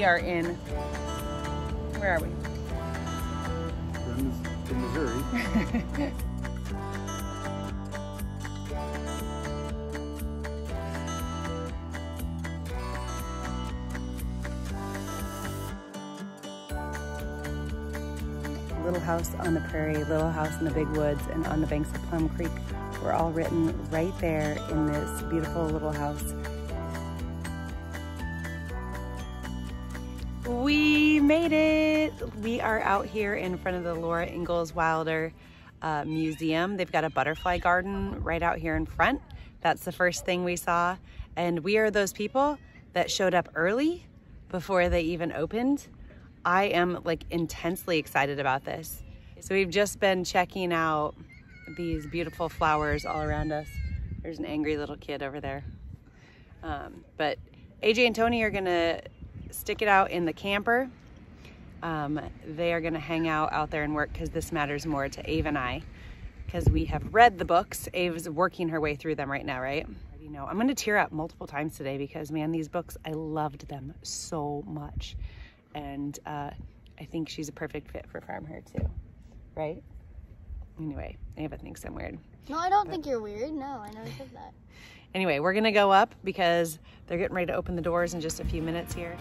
we are in, where are we? In Missouri. Little House on the Prairie, Little House in the Big Woods, and On the Banks of Plum Creek were all written right there in this beautiful little house. We made it! We are out here in front of the Laura Ingalls Wilder Museum. They've got a butterfly garden right out here in front. That's the first thing we saw. And we are those people that showed up early before they even opened. I am like intensely excited about this. So we've just been checking out these beautiful flowers all around us. There's an angry little kid over there. But AJ and Tony are gonna stick it out in the camper. They are gonna hang out there and work because this matters more to Ava and I because we have read the books. Ava's working her way through them right now, right? You know, I'm gonna tear up multiple times today because man, these books, I loved them so much. And I think she's a perfect fit for Farm Her too, right? Anyway, Ava thinks I'm weird. No, I don't think you're weird. No, I never said that. Anyway, we're gonna go up because they're getting ready to open the doors in just a few minutes here.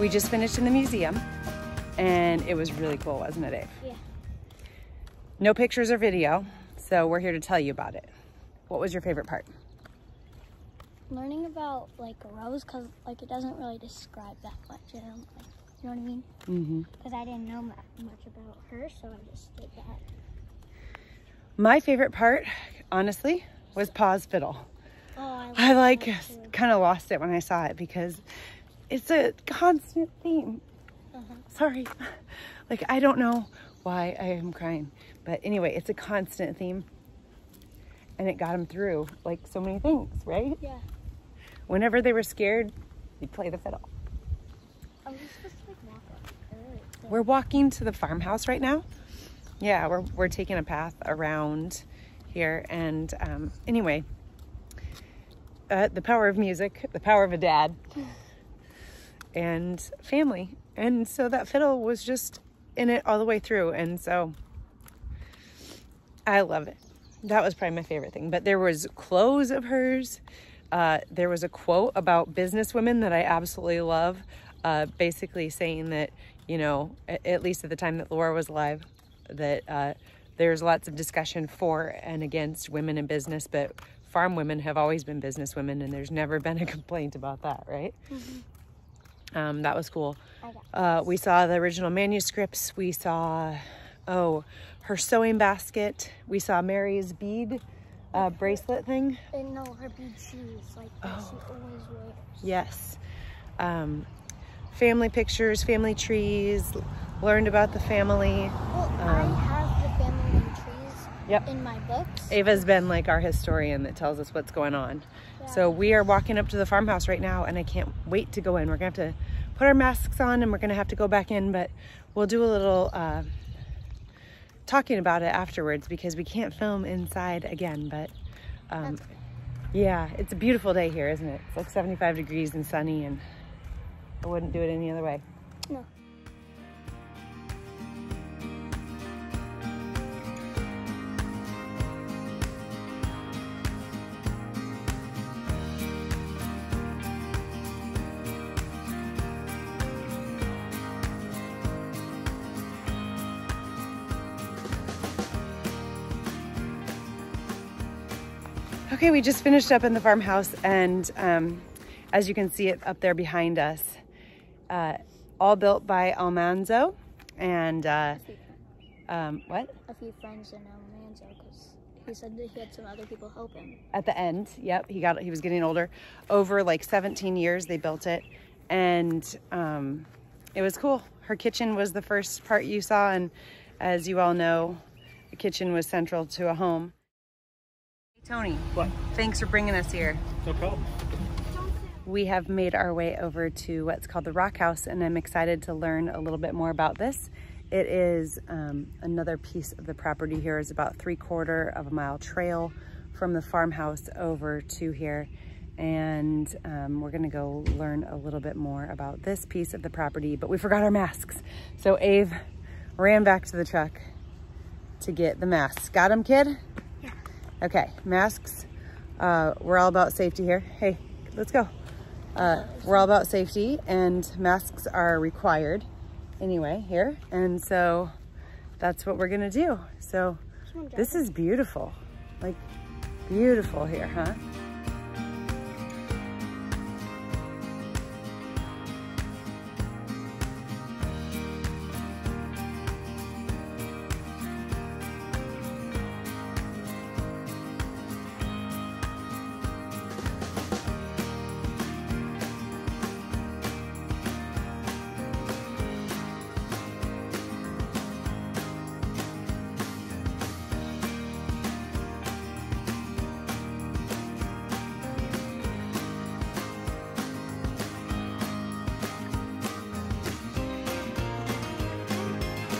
We just finished in the museum and it was really cool, wasn't it, Dave? Yeah. No pictures or video, so we're here to tell you about it. What was your favorite part? Learning about like a rose, because like it doesn't really describe that much. I don't like, you know what I mean? Mm-hmm. Because I didn't know much about her, so I just did that. My favorite part, honestly, was Pa's fiddle. Oh, I like kind of lost it when I saw it because it's a constant theme. Sorry. Like, I don't know why I am crying. But anyway, it's a constant theme. And it got them through, like, so many things, right? Yeah. Whenever they were scared, you'd play the fiddle. Are we supposed to, like, walk up early? So we're walking to the farmhouse right now. Yeah, we're taking a path around here. And anyway, the power of music, the power of a dad. And family. And so that fiddle was just in it all the way through. And so I love it. That was probably my favorite thing. But there was clothes of hers. There was a quote about businesswomen that I absolutely love. Basically saying that, you know, at least at the time that Laura was alive, that there's lots of discussion for and against women in business, but farm women have always been business women and there's never been a complaint about that, right? Mm-hmm. That was cool. We saw the original manuscripts. We saw, her sewing basket. We saw Mary's bead bracelet thing. And no, her bead shoes, like she always wears. Yes. Family pictures, family trees, learned about the family. Well, I have the family and trees in my books. Ava's been like our historian that tells us what's going on. So we are walking up to the farmhouse right now and I can't wait to go in. We're gonna have to put our masks on and we're gonna have to go back in, but we'll do a little talking about it afterwards because we can't film inside again, but yeah, it's a beautiful day here, isn't it? It's like 75 degrees and sunny and I wouldn't do it any other way. No. Okay, we just finished up in the farmhouse, and as you can see it up there behind us, all built by Almanzo, and what? A few friends in Almanzo, because he said that he had some other people help him. At the end, yep, he was getting older. Over like 17 years they built it, and it was cool. Her kitchen was the first part you saw, and as you all know, the kitchen was central to a home. Tony, what? Thanks for bringing us here. No problem. We have made our way over to what's called the Rock House, and I'm excited to learn a little bit more about this. It is another piece of the property here. Is about 3/4 of a mile trail from the farmhouse over to here, and we're gonna go learn a little bit more about this piece of the property, but we forgot our masks. So Ave ran back to the truck to get the masks. Got him, kid? Okay, masks, we're all about safety here. Hey, let's go. We're all about safety, and masks are required anyway here. And so that's what we're gonna do. So this is beautiful, like beautiful here, huh?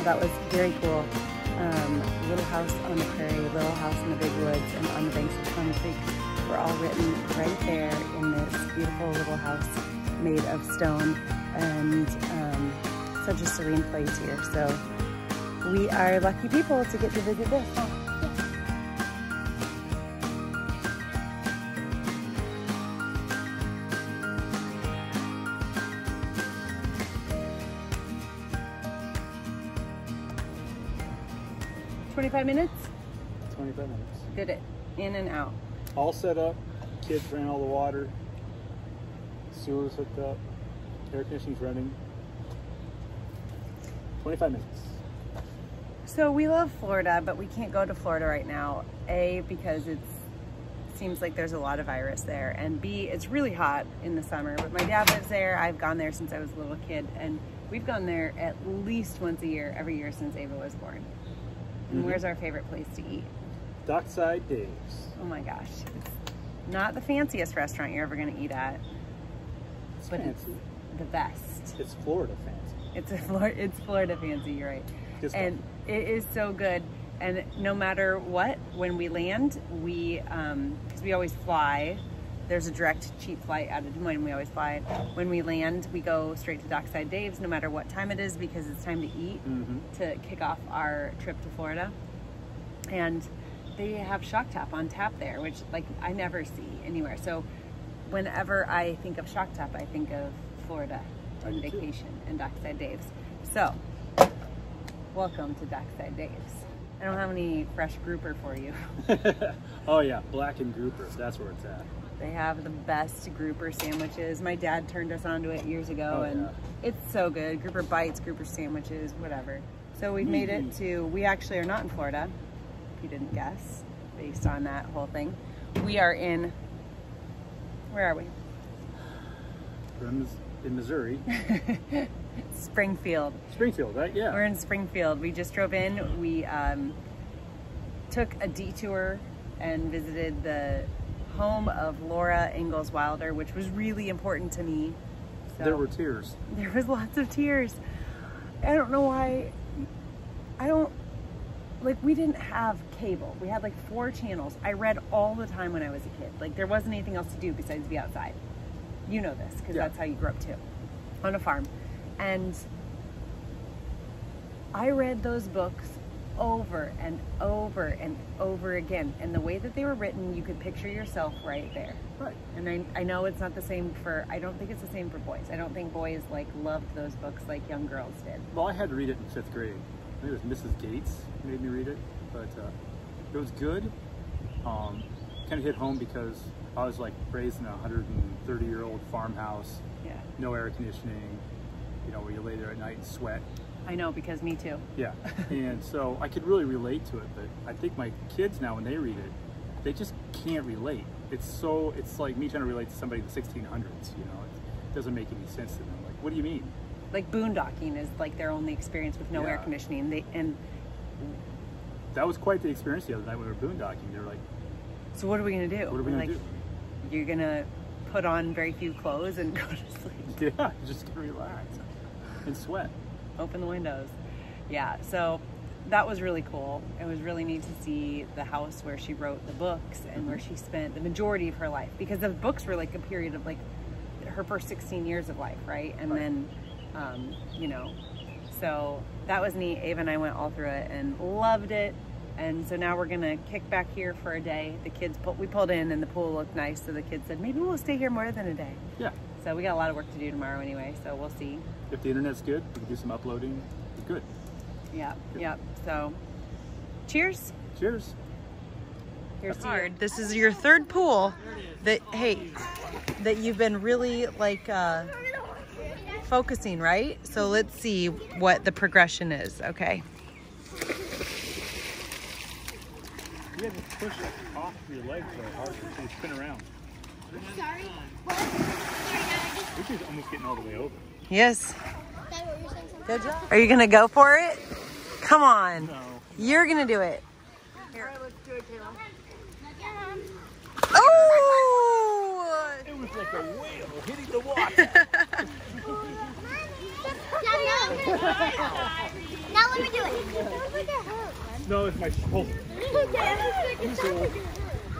That was very cool. Little House on the Prairie, Little House in the Big Woods, and On the Banks of Plum Creek were all written right there in this beautiful little house made of stone, and such a serene place here. So we are lucky people to get to visit this, huh? $25 minutes? $25 minutes. Did it. In and out. All set up. Kids ran all the water. Sewer's hooked up. Air conditioning's running. 25 minutes. So we love Florida, but we can't go to Florida right now. A, because it seems like there's a lot of virus there. And B, it's really hot in the summer. But my dad lives there. I've gone there since I was a little kid. And we've gone there at least once a year, every year since Ava was born. And where's our favorite place to eat? Dockside Dave's. Oh my gosh. It's not the fanciest restaurant you're ever going to eat at. It's but fancy. It's the best. It's Florida fancy. It's Florida fancy, you're right. Just and fun. It is so good. And no matter what, when we land, we, because we always fly, there's a direct cheap flight out of Des Moines, we always fly. When we land, we go straight to Dockside Dave's, no matter what time it is, because it's time to eat, to kick off our trip to Florida. And they have Shock Top on tap there, which like I never see anywhere. So whenever I think of Shock Top, I think of Florida and vacation and Dockside Dave's. So welcome to Dockside Dave's. I don't have any fresh grouper for you. Oh yeah, blackened grouper, that's where it's at. They have the best grouper sandwiches. My dad turned us onto it years ago, and it's so good. Grouper bites, grouper sandwiches, whatever. So we've made it to, we actually are not in Florida, if you didn't guess, based on that whole thing. We are in, where are we? In Missouri. Springfield. Springfield, right? Yeah. We're in Springfield. We just drove in. We took a detour and visited the home of Laura Ingalls Wilder, which was really important to me. So, there were tears. There was lots of tears. I don't know why. Like, we didn't have cable. We had like 4 channels. I read all the time when I was a kid. Like, there wasn't anything else to do besides be outside. You know this, because that's how you grew up too. on a farm. And I read those books over and over and over again, and the way that they were written, you could picture yourself right there. Right. And I know it's not the same for, I don't think it's the same for boys. I don't think boys like loved those books like young girls did. Well, I had to read it in 5th grade. I think it was Mrs. Gates who made me read it, but it was good. Kind of hit home because I was like raised in a 130-year-old farmhouse. Yeah. No air conditioning, you know, where you lay there at night and sweat. I know, because me too. Yeah, and so I could really relate to it, but I think my kids now, when they read it, they just can't relate. It's like me trying to relate to somebody in the 1600s, you know, it doesn't make any sense to them. Like, what do you mean? Like boondocking is like their only experience with no air conditioning. And that was quite the experience the other night when we were boondocking. They were like, so what are we going to do? What are we going to do? You're going to put on very few clothes and go to sleep. Yeah, just to relax and sweat. Open the windows. Yeah, so that was really cool. It was really neat to see the house where she wrote the books and where she spent the majority of her life, because the books were like a period of like her first 16 years of life, right? And then, you know, so that was neat. Ava and I went all through it and loved it. And so now we're gonna kick back here for a day. The kids, we pulled in and the pool looked nice, so the kids said, maybe we'll stay here more than a day. Yeah. So we got a lot of work to do tomorrow anyway, so we'll see. If the internet's good, we can do some uploading. It's good. Yeah, yeah. So, cheers. Cheers. Here's hard. This is your 3rd pool that, hey, that you've been really like focusing, right? So let's see what the progression is, okay? You had to push it off your legs so hard so you spin around. Sorry. This is almost getting all the way over. Yes. Good job. Are you going to go for it? Come on. No. You're going to do it. Here. Oh! It was like a whale hitting the water. Now let me do it. No, it's my shoulder. So,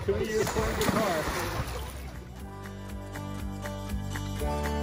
2 years playing guitar.